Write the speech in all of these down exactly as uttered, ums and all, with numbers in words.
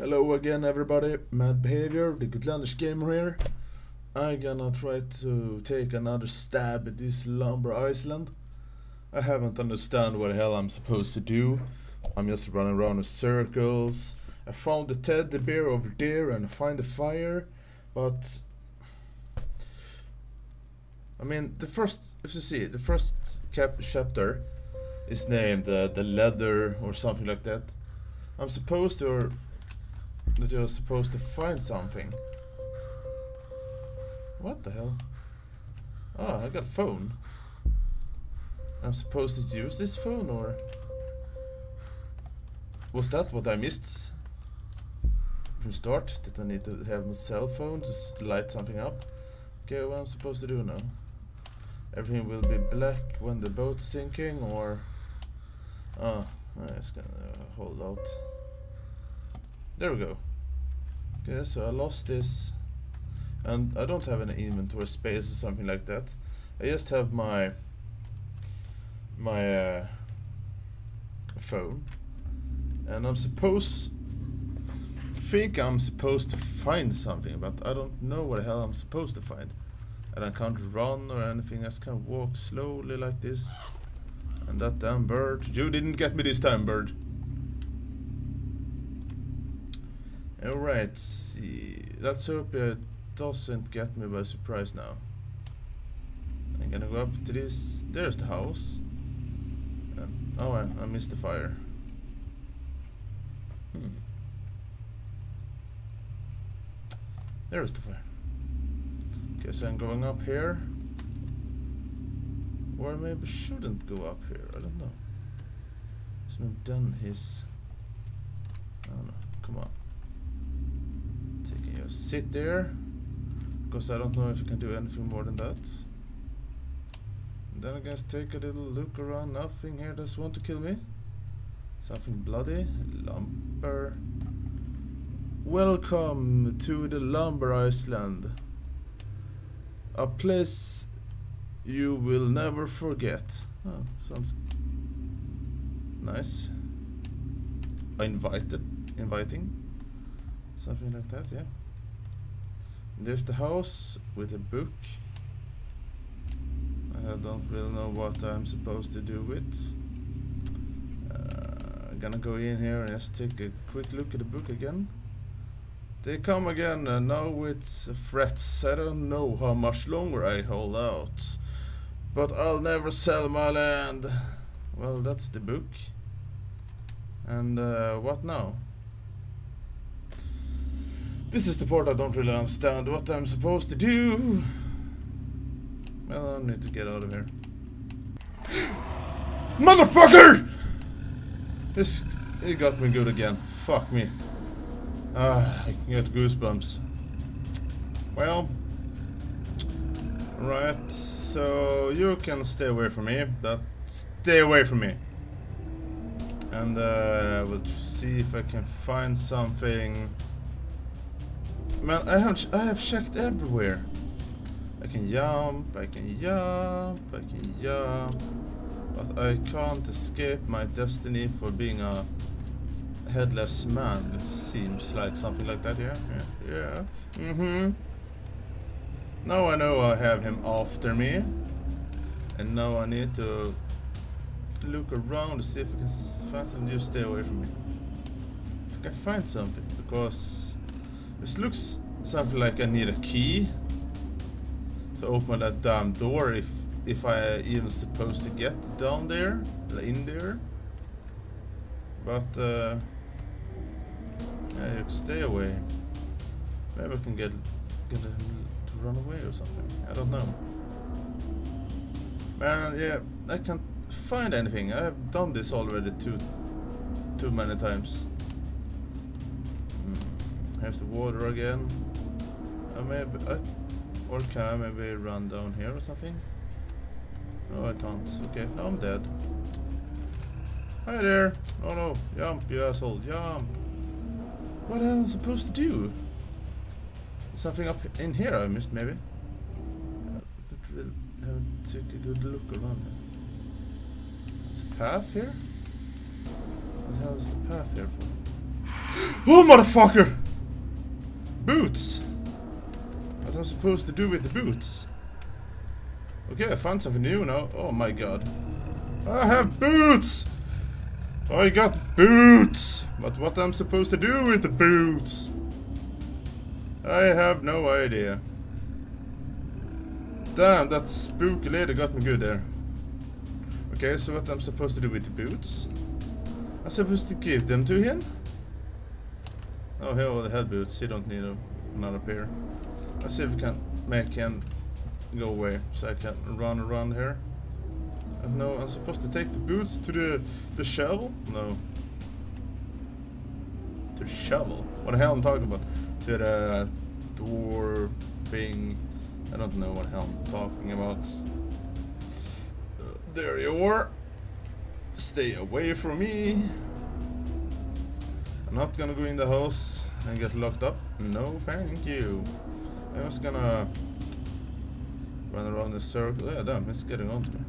Hello again everybody, MadBehaviour, the Goodlandish gamer here. I'm gonna try to take another stab at this Lumber Island. I haven't understand what the hell I'm supposed to do. I'm just running around in circles. I found the teddy bear over there and I find the fire, but I mean the first, if you see, the first cap chapter is named uh, the leather or something like that. I'm supposed to or that you're supposed to find something. What the hell? Ah, I got a phone. I'm supposed to use this phone, or was that what I missed from start? Did I need to have my cell phone to light something up? Okay, what I'm supposed to do now? Everything will be black when the boat's sinking, or ah, oh, I just gonna uh, hold out. There we go. Okay, so I lost this, and I don't have any inventory space or something like that. I just have my my uh, phone, and I'm supposed think I'm supposed to find something, but I don't know what the hell I'm supposed to find. And I can't run or anything. I just can walk slowly like this. And that damn bird, you didn't get me this time, bird. Alright, see. Let's hope it doesn't get me by surprise now. I'm gonna go up to this. There's the house. And, oh, I, I missed the fire. Hmm. There's the fire. Okay, so I'm going up here. Or maybe shouldn't go up here. I don't know. It's not done his. I don't know. Come on. Sit there, because I don't know if you can do anything more than that. And then I guess take a little look around. Nothing here that's want to kill me. Something bloody. Lumber. Welcome to the Lumber Island, a place you will never forget. Oh, sounds nice. Invited, inviting, something like that, yeah. There's the house with a book. I don't really know what I'm supposed to do with. Uh, I'm gonna go in here and just take a quick look at the book again. They come again, and now it's threats. I don't know how much longer I hold out, but I'll never sell my land. Well, that's the book. And uh, what now? This is the part I don't really understand what I'm supposed to do. Well, I need to get out of here. Motherfucker! This, it got me good again. Fuck me. Ah, I can get goosebumps. Well. Right, so you can stay away from me. That, stay away from me. And uh, I will see if I can find something. Man, I have I have checked everywhere. I can jump, I can jump, I can jump, but I can't escape my destiny for being a headless man. It seems like something like that, yeah, yeah, yeah. Mm-hmm. Now I know I have him after me, and now I need to look around to see if I can find something. You stay away from me. If I can find something, because this looks something like I need a key to open that damn door, if if I even supposed to get down there, in there. But uh, yeah, you can stay away. Maybe I can get get him to run away or something. I don't know. Man, yeah, I can't find anything. I have done this already too too many times. Here's the water again. I maybe I, or can I maybe run down here or something? No, I can't. Okay, now I'm dead. Hi there! Oh no, jump, you asshole, jump! What am I supposed to do? Something up in here I missed, maybe? I really haven't took a good look around here. There's a path here? What the hell is the path here for? Oh, motherfucker! Boots! What am I supposed to do with the boots? Okay, I found something new now. Oh my god. I have boots! I got boots! But what am I supposed to do with the boots? I have no idea. Damn, that spooky lady got me good there. Okay, so what am I supposed to do with the boots? I'm supposed to give them to him? Oh, here are the head boots. He don't need a, another pair. Let's see if we can make him go away, so I can run around here. And no, I'm supposed to take the boots to the the shovel? No. The shovel? What the hell I'm talking about? To the door thing. I don't know what the hell I'm talking about. Uh, there you are. Stay away from me. I'm not gonna go in the house and get locked up. No, thank you. I was gonna run around the circle. Yeah, damn, it's getting on to me.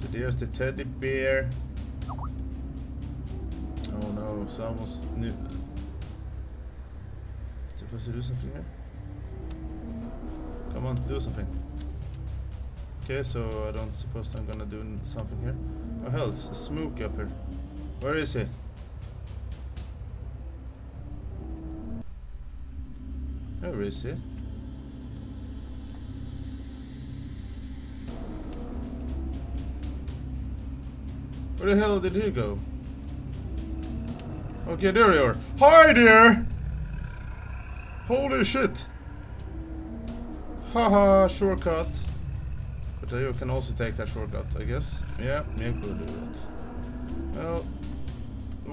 So there's the teddy bear. Oh no, someone's new. Supposed to do something here? Come on, do something. Okay, so I don't suppose I'm gonna do something here. Oh hell, it's a Smokey up here. Where is he? Where is he? Where the hell did he go? Okay, there you are. Hi there! Holy shit! Haha, shortcut. But you can also take that shortcut, I guess. Yeah, me could do that. Well,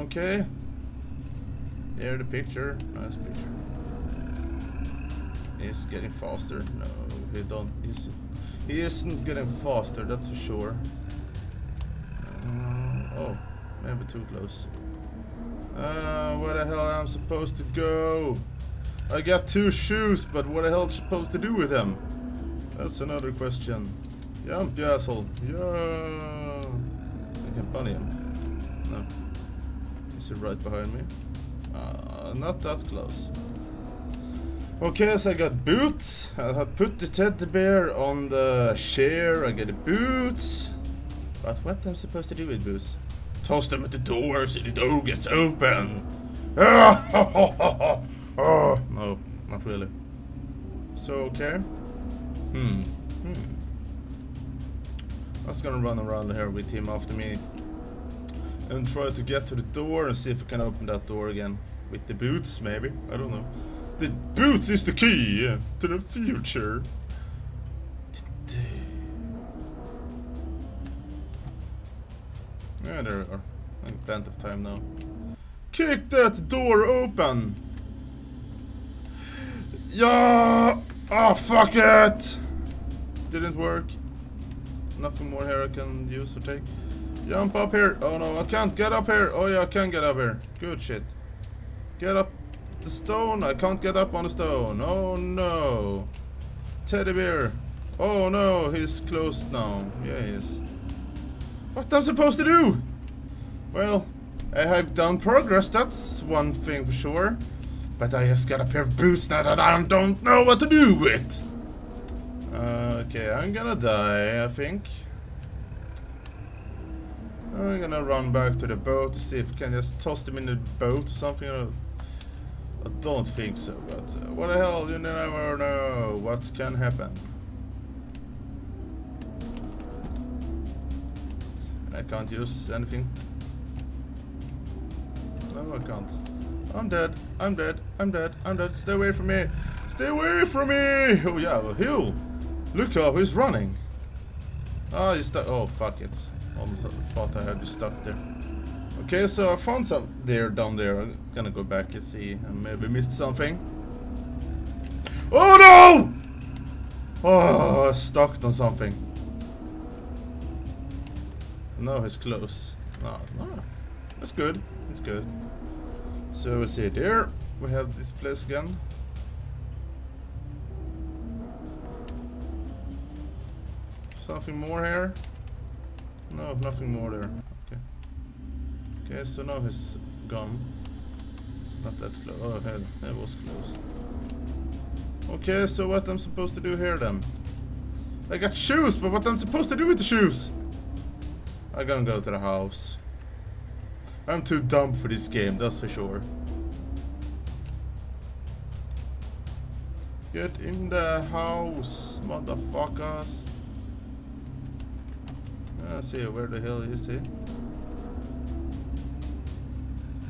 okay. There the picture. Nice picture. He's getting faster. No, he don't. He's, he isn't getting faster. That's for sure. Uh, oh, maybe too close. Uh, where the hell am I supposed to go? I got two shoes, but what the hell am I supposed to do with them? That's another question. Jump, you asshole. Yeah. I can bunny him. No. Is he right behind me? Uh, not that close. Okay, so I got boots. I put the teddy bear on the chair. I get the boots. But what am I supposed to do with boots? Toss them at the door so the door gets open. Oh, no, not really. So, okay. Hmm. Hmm. I was gonna run around here with him after me and try to get to the door and see if I can open that door again. With the boots, maybe. I don't know. The boots is the key to the future. Yeah, there we are. I have plenty of time now. Kick that door open! Yeah! Oh, fuck it! Didn't work. Nothing more here I can use or take. Jump up here! Oh no, I can't get up here! Oh yeah, I can get up here. Good shit. Get up the stone! I can't get up on the stone! Oh no! Teddy bear! Oh no, he's closed now. Yeah, he is. What am I supposed to do? Well, I have done progress, that's one thing for sure. But I just got a pair of boots now that I don't know what to do with. Uh, okay, I'm gonna die, I think. I'm gonna run back to the boat to see if I can just toss them in the boat or something. I don't think so, but uh, what the hell, you never know what can happen. And I can't use anything. No, I can't. I'm dead, I'm dead, I'm dead, I'm dead. Stay away from me! Stay away from me! Oh yeah, well, heal! Look how he's running! Ah, he's stuck. Oh, fuck it. Almost thought I had you stuck there. Okay, so I found some there down there. I'm gonna go back and see. I maybe missed something. Oh no! Oh, I was stuck on something. No, he's close. No, no. That's good. That's good. So we see there, we have this place again. Something more here? No, nothing more there. Okay. Okay, so now he's dumb. It's not that close. Oh, hell, that was close. Okay, so what I'm supposed to do here then? I got shoes, but what I'm supposed to do with the shoes? I'm gonna go to the house. I'm too dumb for this game, that's for sure. Get in the house, motherfuckers. Let's see, where the hell is he?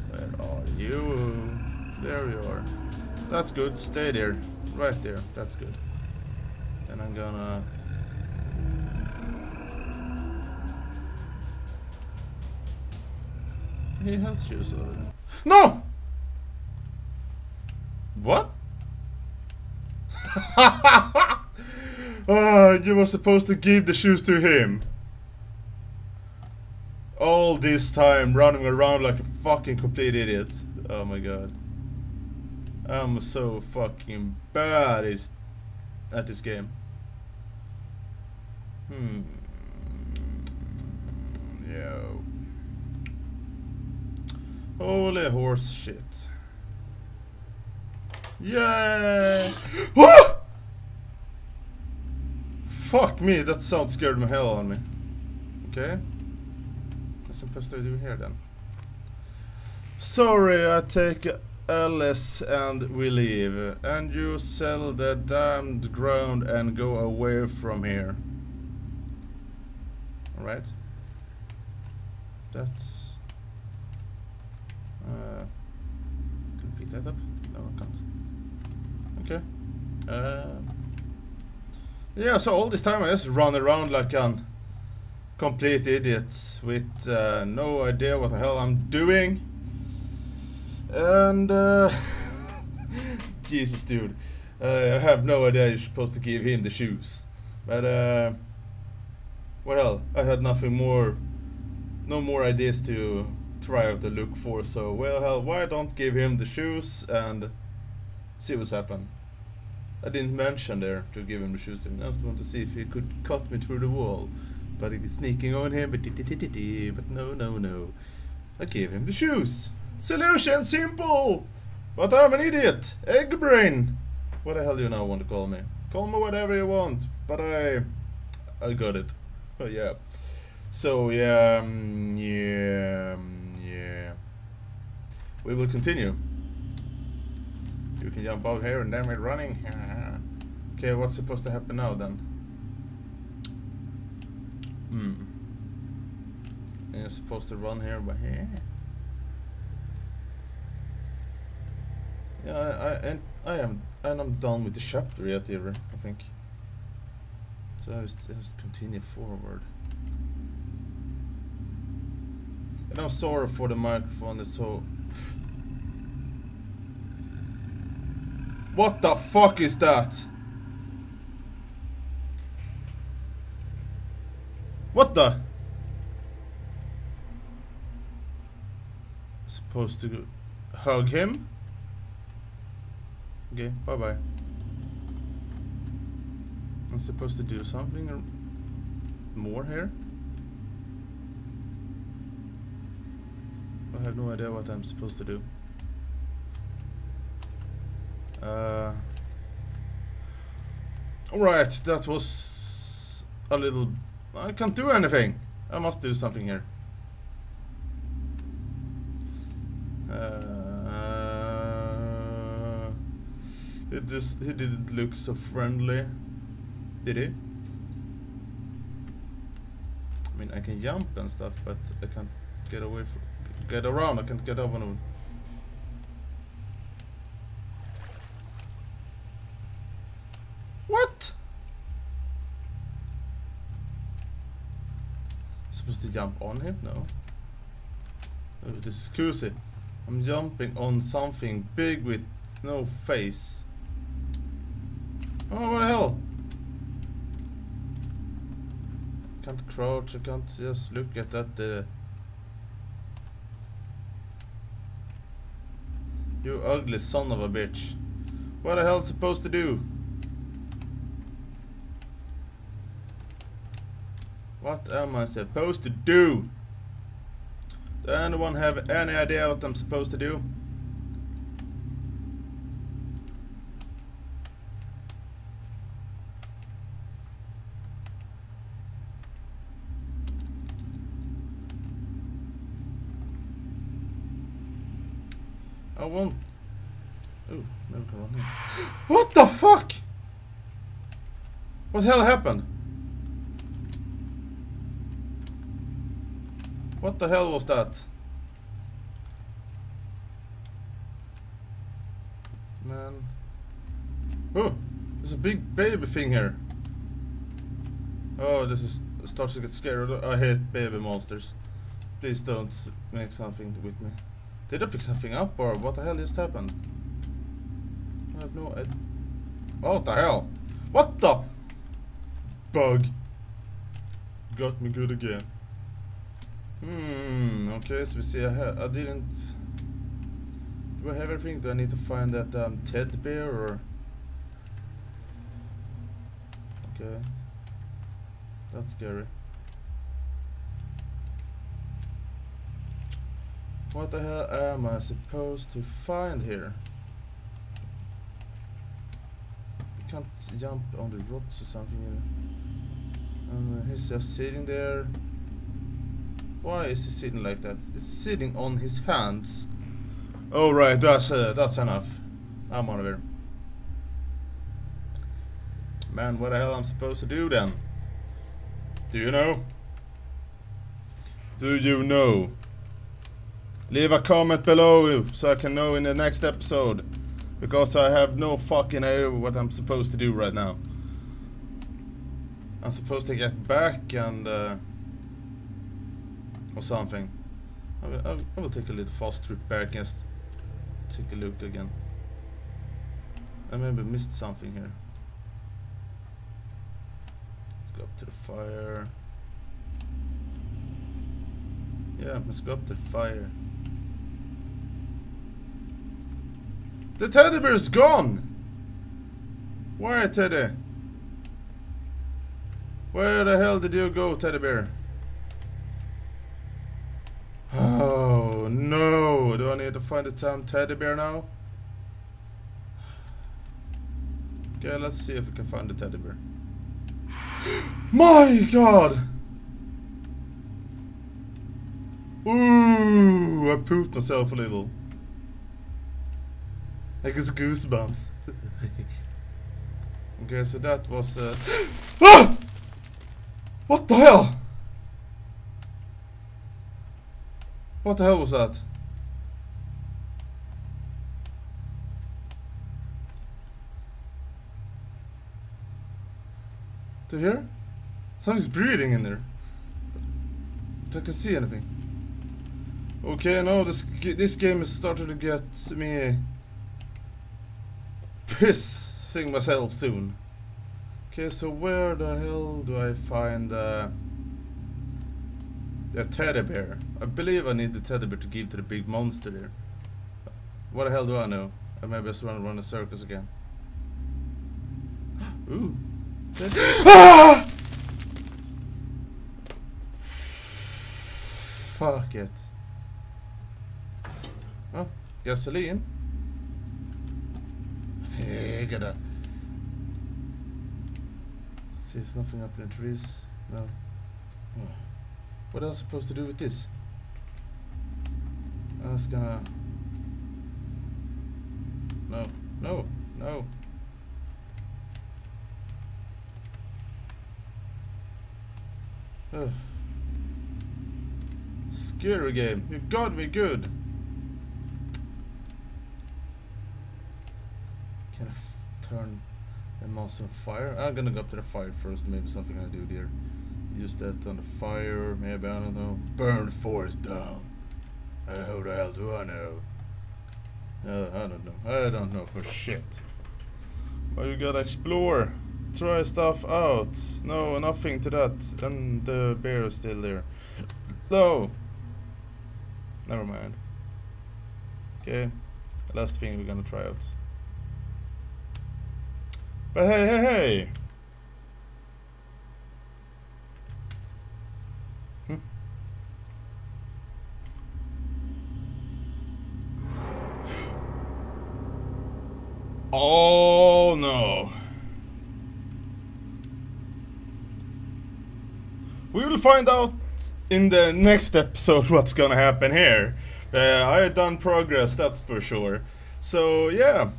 Where are you? There you are. That's good, stay there. Right there, that's good. Then I'm gonna... He has shoes already. No! What? Oh, you were supposed to give the shoes to him. All this time running around like a fucking complete idiot. Oh my god. I'm so fucking bad at this game. Hmm. Yo. Holy horse shit. Yay! Fuck me, that sound scared the hell out of me. Okay. What's supposed to do here then? Sorry, I take Alice and we leave. And you sell the damned ground and go away from here. Alright. That's... Uh, can I pick that up? No, I can't. Okay. Uh, yeah, so all this time I just run around like an complete idiot with uh, no idea what the hell I'm doing. And uh, Jesus, dude, uh, I have no idea you're supposed to give him the shoes. But uh, what else? I had nothing more, no more ideas to try out to look for. So well, hell, why don't give him the shoes and see what's happened? I didn't mention there to give him the shoes. I just want to see if he could cut me through the wall. But it is sneaking on him. But no, no, no. I gave him the shoes. Solution simple. But I'm an idiot. Egg brain. What the hell do you now want to call me? Call me whatever you want. But I, I got it. Oh yeah. So yeah, um, yeah, um, yeah. We will continue. You can jump out here and then we're running. Okay, what's supposed to happen now then? Hmm. And you're supposed to run here by here. Yeah, I, I and I am and I'm done with the chapter yet either, I think. So I just, I just continue forward. And I'm sorry for the microphone that's so. What the fuck is that? What the? I'm supposed to hug him? Okay, bye bye. I'm supposed to do something or more here? I have no idea what I'm supposed to do. Uh, Alright, that was a little... I can't do anything. I must do something here. Uh, it just, he didn't look so friendly, did he? I mean, I can jump and stuff, but I can't get away from, get around. I can't get up on. Supposed to jump on him? No. Oh, this is cozy. I'm jumping on something big with no face. Oh, what the hell? I can't crouch. I can't just look at that. Uh, you ugly son of a bitch. What the hell is supposed to do? What am I supposed to do? Does anyone have any idea what I'm supposed to do? I won't. Oh, never can run here. What the fuck? What the hell happened? What the hell was that? Man. Oh, there's a big baby thing here. Oh, this is starts to get scared. I hate baby monsters. Please don't make something with me. Did I pick something up or what the hell just happened? I have no idea. Oh, the hell? What the? Bug. Got me good again. Hmm, okay, so we see I, ha I didn't... Do I have everything? Do I need to find that um, teddy bear or... Okay. That's scary. What the hell am I supposed to find here? You can't jump on the rocks or something either. Um, he's just sitting there. Why is he sitting like that? He's sitting on his hands. Oh right, that's uh, that's enough. I'm out of here. Man, what the hell am I supposed to do then? Do you know? Do you know? Leave a comment below so I can know in the next episode, because I have no fucking idea what I'm supposed to do right now. I'm supposed to get back and uh, or something. I will, I will, I will take a little fast trip back and take a look again. I maybe missed something here. Let's go up to the fire. Yeah, let's go up to the fire. The teddy bear is gone! Where, teddy? Where the hell did you go, teddy bear? Oh no! Do I need to find the damn teddy bear now? Okay, let's see if we can find the teddy bear. My god! Ooh, I pooped myself a little. I guess goosebumps. Okay, so that was uh... ah! What the hell? What the hell was that? Do you hear? Something's breathing in there. But I can see anything. Okay, no, this this game is starting to get me pissing myself soon. Okay, so where the hell do I find uh, the teddy bear? I believe I need the teddy bear to give to the big monster there. What the hell do I know? I may just run around the circus again. Ooh. Ah! Fuck it. Oh, gasoline. Hey, gotta see if nothing up in the trees. No. Oh. What am I supposed to do with this? I was gonna. No, no, no. Ugh. Scary game. You got me good. Can I f turn the monster on fire? I'm gonna go up to the fire first, maybe something I do there. Use that on the fire, maybe, I don't know. Burn forest down. Uh, how the hell do I know? Uh, I don't know. I don't know for shit. Well, you gotta explore. Try stuff out. No, nothing to that. And the bear is still there. No! Never mind. Okay, last thing we're gonna try out. But hey, hey, hey! Hm. Oh no. We will find out in the next episode what's gonna happen here. Uh, I have done progress, that's for sure. So yeah,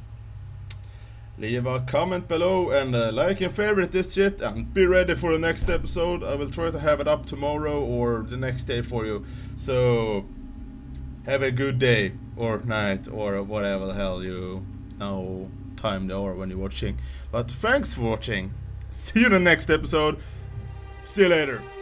leave a comment below and uh, like and favorite this shit, and be ready for the next episode. I will try to have it up tomorrow or the next day for you. So have a good day or night or whatever the hell you know time the hour when you're watching. But thanks for watching. See you in the next episode. See you later.